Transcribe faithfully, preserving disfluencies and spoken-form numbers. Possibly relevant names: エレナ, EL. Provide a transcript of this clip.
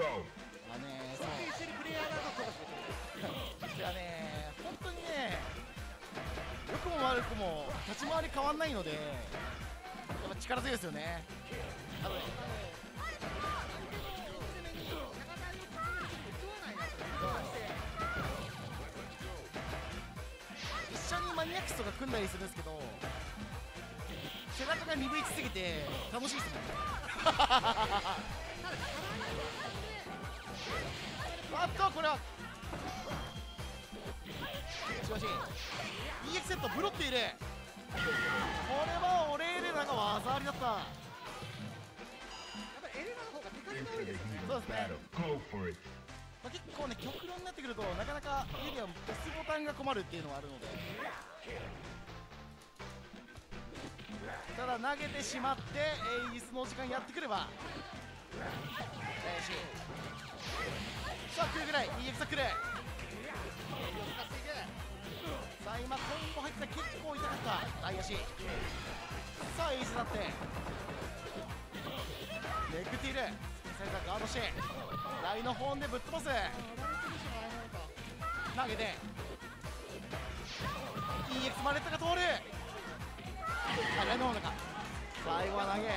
まあね、尊敬してるプレイヤーがどうかしれない。いやね、本当にね、良くも悪くも立ち回り変わんないので、やっぱ力強いですよね。多分。一緒にマニアックスとか組んだりするんですけど、背中が鈍いすぎて楽しいですね。あっとこれはしかし イーエックス セットブロっている。これはオレエレナが技ありだった。やっぱりエレナの方が手数が多いですね。そうですね、まあ、結構ね極論になってくるとなかなかエリアを押すボタンが困るっていうのがあるので、ただ投げてしまってイギリスの時間やってくればさあ来るぐらい イーエックス は来る。さあ今コンボ入ってた、結構痛かった大足。さあイギリスだってネックティールセンターガードしてライのホーンでぶっ飛ばす。投げて イーエックス マレットが通る。最後は投げ。